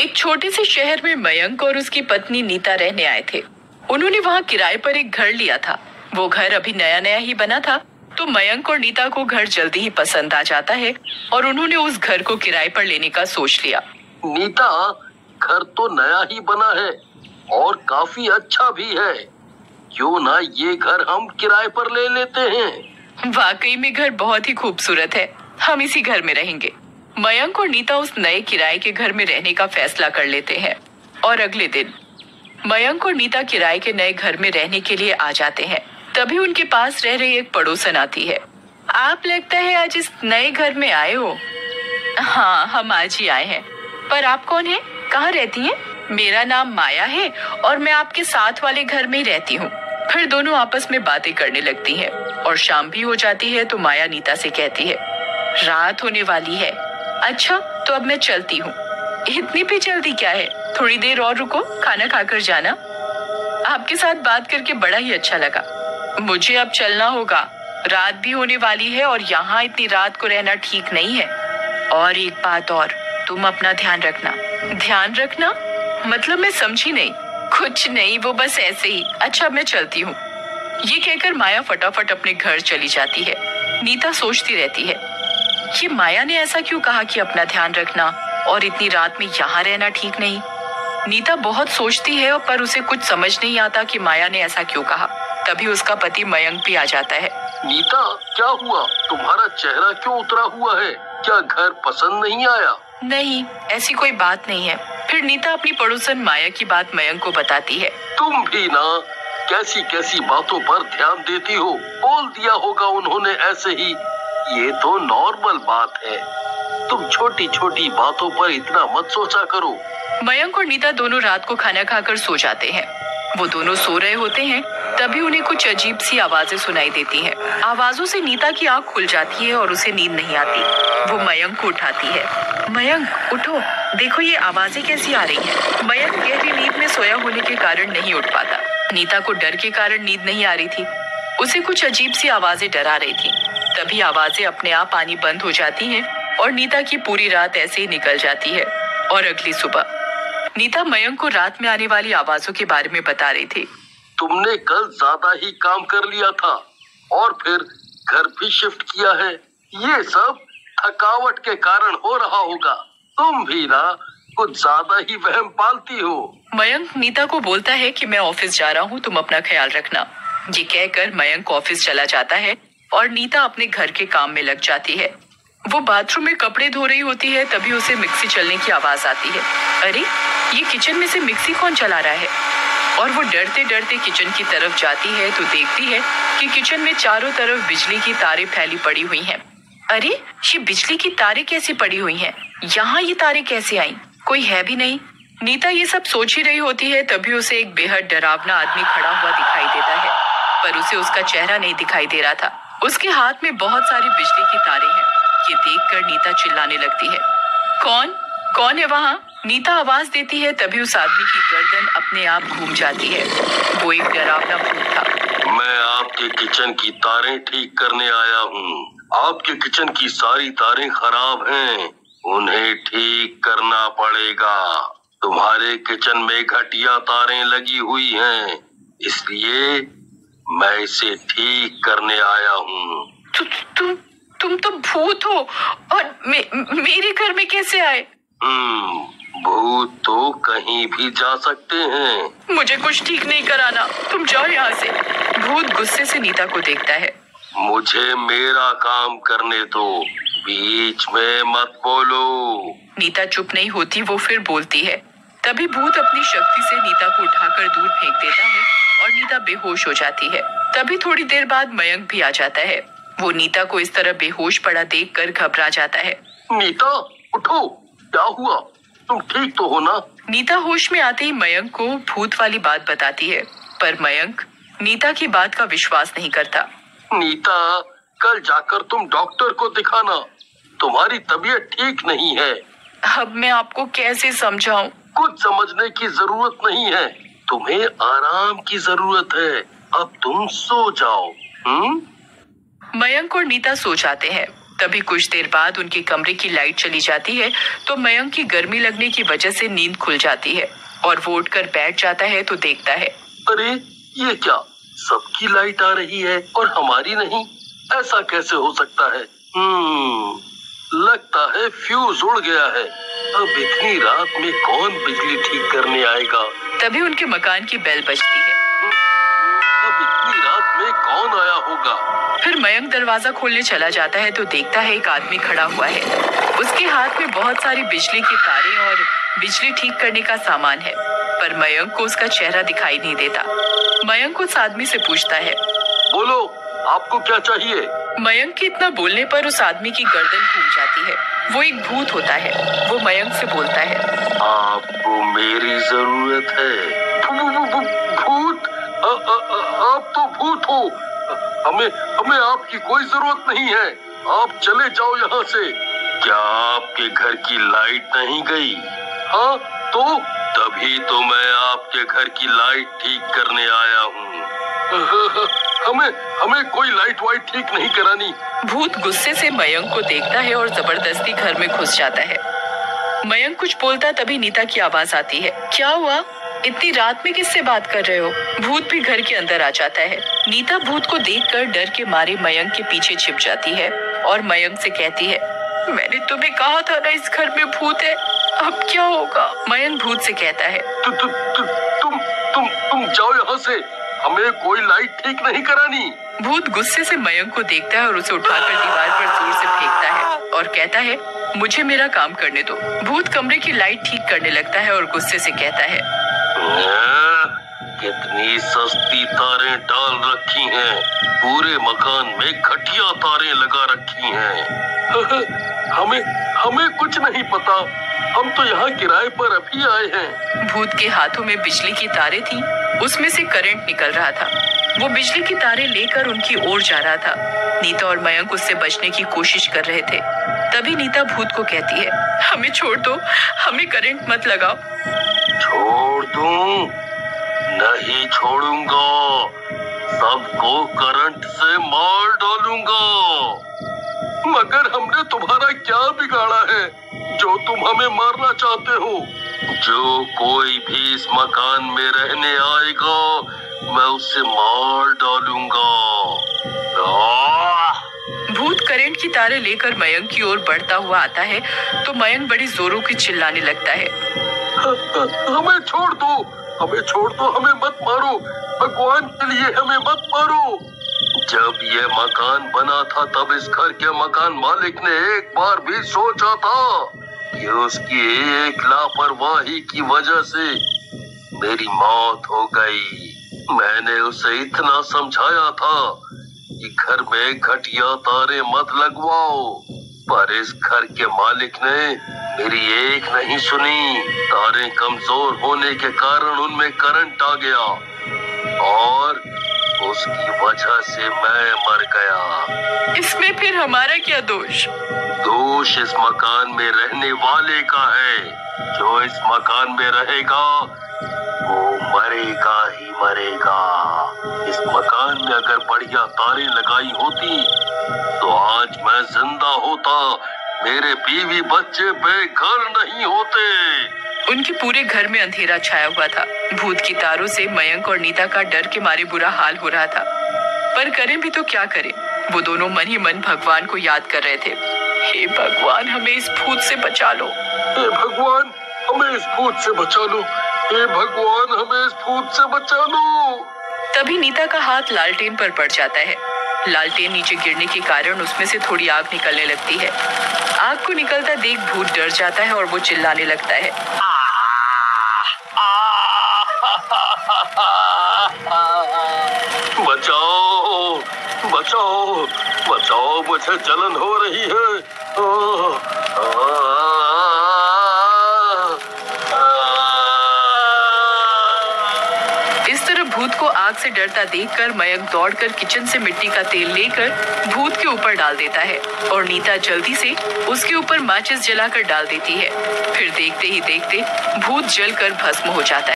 एक छोटे से शहर में मयंक और उसकी पत्नी नीता रहने आए थे। उन्होंने वहाँ किराए पर एक घर लिया था। वो घर अभी नया नया ही बना था, तो मयंक और नीता को घर जल्दी ही पसंद आ जाता है और उन्होंने उस घर को किराए पर लेने का सोच लिया। नीता, घर तो नया ही बना है और काफी अच्छा भी है, क्यों ना ये घर हम किराए पर ले लेते हैं। वाकई में घर बहुत ही खूबसूरत है, हम इसी घर में रहेंगे। मयंक और नीता उस नए किराए के घर में रहने का फैसला कर लेते हैं और अगले दिन मयंक और नीता किराए के नए घर में रहने के लिए आ जाते हैं। तभी उनके पास रह रही एक पड़ोसन आती है। आप लगता है आज इस नए घर में आए हो। हाँ, हम आज ही आए हैं। पर आप कौन है, कहाँ रहती हैं? मेरा नाम माया है और मैं आपके साथ वाले घर में ही रहती हूँ। फिर दोनों आपस में बातें करने लगती हैं और शाम भी हो जाती है तो माया नीता से कहती है, रात होने वाली है। अच्छा, तो अब मैं चलती हूँ। इतनी भी जल्दी क्या है, थोड़ी देर और रुको, खाना खाकर जाना। आपके साथ बात करके बड़ा ही अच्छा लगा। मुझे अब चलना होगा, रात भी होने वाली है और यहाँ इतनी रात को रहना ठीक नहीं है। और एक बात और, तुम अपना ध्यान रखना। ध्यान रखना मतलब मैं समझी नहीं। कुछ नहीं, वो बस ऐसे ही। अच्छा, मैं चलती हूँ। ये कहकर माया फटाफट अपने घर चली जाती है। नीता सोचती रहती है कि माया ने ऐसा क्यों कहा कि अपना ध्यान रखना और इतनी रात में यहाँ रहना ठीक नहीं। नीता बहुत सोचती है पर उसे कुछ समझ नहीं आता कि माया ने ऐसा क्यों कहा। तभी उसका पति मयंक भी आ जाता है। नीता, क्या हुआ, तुम्हारा चेहरा क्यों उतरा हुआ है, क्या घर पसंद नहीं आया? नहीं, ऐसी कोई बात नहीं है। फिर नीता अपनी पड़ोसन माया की बात मयंक को बताती है। तुम भी ना कैसी कैसी बातों पर ध्यान देती हो, बोल दिया होगा उन्होंने ऐसे ही, ये तो नॉर्मल बात है, तुम छोटी छोटी बातों पर इतना मत सोचा करो। मयंक और नीता दोनों रात को खाना खाकर सो जाते हैं। वो दोनों सो रहे होते हैं, तभी उन्हें कुछ अजीब सी आवाजें सुनाई देती हैं। आवाजों से नीता की आंख खुल जाती है और उसे नींद नहीं आती। वो मयंक को उठाती है। मयंक, उठो, देखो ये आवाजें कैसी आ रही हैं। मयंक गहरी नींद में सोया होने के कारण नहीं उठ पाता। नीता को डर के कारण नींद नहीं आ रही थी, उसे कुछ अजीब सी आवाजें डरा रही थी। तभी आवाजें अपने आप आनी बंद हो जाती है और नीता की पूरी रात ऐसे ही निकल जाती है। और अगली सुबह नीता मयंक को रात में आने वाली आवाजों के बारे में बता रही थी। तुमने कल ज्यादा ही काम कर लिया था और फिर घर भी शिफ्ट किया है, ये सब थकावट के कारण हो रहा होगा। तुम भी ना कुछ ज्यादा ही वहम पालती हो। मयंक नीता को बोलता है कि मैं ऑफिस जा रहा हूँ, तुम अपना ख्याल रखना। ये कहकर मयंक ऑफिस चला जाता है और नीता अपने घर के काम में लग जाती है। वो बाथरूम में कपड़े धो रही होती है, तभी उसे मिक्सी चलने की आवाज आती है। अरे, ये किचन में से मिक्सी कौन चला रहा है? और वो डरते डरते किचन की तरफ जाती है तो देखती है कि किचन में चारों तरफ बिजली की तारें फैली पड़ी हुई हैं। अरे, ये बिजली की तारें कैसी पड़ी हुई हैं? यहाँ ये तारें कैसे आई? कोई है भी नहीं। नीता ये सब सोच ही रही होती है, तभी उसे एक बेहद डरावना आदमी खड़ा हुआ दिखाई देता है, पर उसे उसका चेहरा नहीं दिखाई दे रहा था। उसके हाथ में बहुत सारी बिजली की तारें हैं। ये देखकर नीता चिल्लाने लगती है, कौन कौन है वहाँ? नीता आवाज देती है, तभी उस आदमी की गर्दन अपने आप घूम जाती है। वो एक डरावना भूत था। मैं आपके किचन की तारें ठीक करने आया हूँ, आपके किचन की सारी तारें खराब हैं, उन्हें ठीक करना पड़ेगा। तुम्हारे किचन में घटिया तारें लगी हुई हैं, इसलिए मैं इसे ठीक करने आया हूँ। तुम तो भूत हो और मेरे घर में कैसे आए? भूत तो कहीं भी जा सकते हैं। मुझे कुछ ठीक नहीं कराना, तुम जाओ यहाँ से। भूत गुस्से से नीता को देखता है। मुझे मेरा काम करने दो, बीच में मत बोलो। नीता चुप नहीं होती, वो फिर बोलती है। तभी भूत अपनी शक्ति से नीता को उठाकर दूर फेंक देता है और नीता बेहोश हो जाती है। तभी थोड़ी देर बाद मयंक भी आ जाता है। वो नीता को इस तरह बेहोश पड़ा देखकर घबरा जाता है। नीता, उठो, क्या हुआ, तुम ठीक तो हो ना? नीता होश में आते ही मयंक को भूत वाली बात बताती है, पर मयंक नीता की बात का विश्वास नहीं करता। नीता, कल जाकर तुम डॉक्टर को दिखाना, तुम्हारी तबीयत ठीक नहीं है। अब मैं आपको कैसे समझाऊं? कुछ समझने की जरूरत नहीं है, तुम्हें आराम की जरूरत है, अब तुम सो जाओ। मयंक और नीता सो जाते हैं। तभी कुछ देर बाद उनके कमरे की लाइट चली जाती है तो मयंक की गर्मी लगने की वजह से नींद खुल जाती है और वो उठकर बैठ जाता है तो देखता है, अरे ये क्या, सबकी लाइट आ रही है और हमारी नहीं, ऐसा कैसे हो सकता है। लगता है फ्यूज उड़ गया है, अब इतनी रात में कौन बिजली ठीक करने आएगा। तभी उनके मकान की बेल बजती है। अब इतनी रात में कौन आया होगा। फिर मयंक दरवाजा खोलने चला जाता है तो देखता है एक आदमी खड़ा हुआ है, उसके हाथ में बहुत सारी बिजली की तारें और बिजली ठीक करने का सामान है, पर मयंक को उसका चेहरा दिखाई नहीं देता। मयंक उस आदमी से पूछता है, बोलो आपको क्या चाहिए। मयंक के इतना बोलने पर उस आदमी की गर्दन घूम जाती है, वो एक भूत होता है। वो मयंक से बोलता है, आपको मेरी जरूरत है। भूत? आप तो भूत हो, हमें आपकी कोई जरूरत नहीं है, आप चले जाओ यहाँ से। क्या आपके घर की लाइट नहीं गई? हाँ तो तभी तो मैं आपके घर की लाइट ठीक करने आया हूँ, हमें कोई लाइट वाइट ठीक नहीं करानी। भूत गुस्से से मयंक को देखता है और जबरदस्ती घर में घुस जाता है। मयंक कुछ बोलता तभी नीता की आवाज आती है, क्या हुआ, इतनी रात में किससे बात कर रहे हो। भूत भी घर के अंदर आ जाता है। नीता भूत को देखकर डर के मारे मयंक के पीछे छिप जाती है और मयंक से कहती है, मैंने तुम्हें कहा था ना इस घर में भूत है, अब क्या होगा। मयंक भूत से कहता है, तुम जाओ यहाँ से, हमें कोई लाइट ठीक नहीं करानी। भूत गुस्से से मयंक को देखता है और उसे उठाकर दीवार पर जोर से फेंकता है और कहता है, मुझे मेरा काम करने दो। भूत कमरे की लाइट ठीक करने लगता है और गुस्से से कहता है, कितनी सस्ती तारें डाल रखी हैं, पूरे मकान में घटिया तारें लगा रखी हैं। हमें कुछ नहीं पता, हम तो यहाँ किराए पर अभी आए हैं। भूत के हाथों में बिजली की तारें थी, उसमें से करंट निकल रहा था। वो बिजली की तारें लेकर उनकी ओर जा रहा था। नीता और मयंक उससे बचने की कोशिश कर रहे थे। तभी नीता भूत को कहती है, हमें छोड़ दो, हमें करंट मत लगाओ। छोड़ दूं? नहीं छोड़ूंगा, सबको करंट से मार डालूंगा। मगर हमने तुम्हारा क्या बिगाड़ा है जो तुम हमें मारना चाहते हो। जो कोई भी इस मकान में रहने आएगा मैं उसे मार डालूंगा। भूत करंट की तारे लेकर मयंक की ओर बढ़ता हुआ आता है तो मयंक बड़ी जोरों की चिल्लाने लगता है, हमें छोड़ दो, हमें छोड़ दो, हमें मत मारो, भगवान के लिए हमें मत मारो। जब ये मकान बना था तब इस घर के मकान मालिक ने एक बार भी सोचा था कि उसकी एक लापरवाही की वजह से मेरी मौत हो गई। मैंने उसे इतना समझाया था कि घर में घटिया तारे मत लगवाओ, पर इस घर के मालिक ने मेरी एक नहीं सुनी। तारे कमजोर होने के कारण उनमें करंट आ गया और उसकी वजह से मैं मर गया। इसमें फिर हमारा क्या दोष? दोष इस मकान में रहने वाले का है। जो इस मकान में रहेगा वो मरेगा ही मरेगा। इस मकान में अगर बढ़िया तारें लगाई होती तो आज मैं जिंदा होता, मेरे बीवी बच्चे बेघर नहीं होते। उनके पूरे घर में अंधेरा छाया हुआ था। भूत की तारों से मयंक और नीता का डर के मारे बुरा हाल हो रहा था, पर करें भी तो क्या करें। वो दोनों मन ही मन भगवान को याद कर रहे थे, हे भगवान हमें इस भूत से बचा लो, हे भगवान हमें इस भूत से बचा लो, हे भगवान हमें इस भूत से बचा लो। तभी नीता का हाथ लालटेन पर पड़ जाता है। लालटेन नीचे गिरने के कारण उसमें से थोड़ी आग निकलने लगती है। आग को निकलता देख भूत डर जाता है और वो चिल्लाने लगता है, बचाओ बचाओ बचाओ, मुझे जलन हो रही है। इस तरह भूत को आग से डरता देखकर मयंक दौड़कर किचन से मिट्टी का तेल लेकर भूत के ऊपर डाल देता है और नीता जल्दी से उसके ऊपर माचिस जलाकर डाल देती है। फिर देखते ही देखते भूत जलकर भस्म हो जाता है।